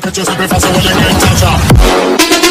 porque yo siempre paso el enganchado.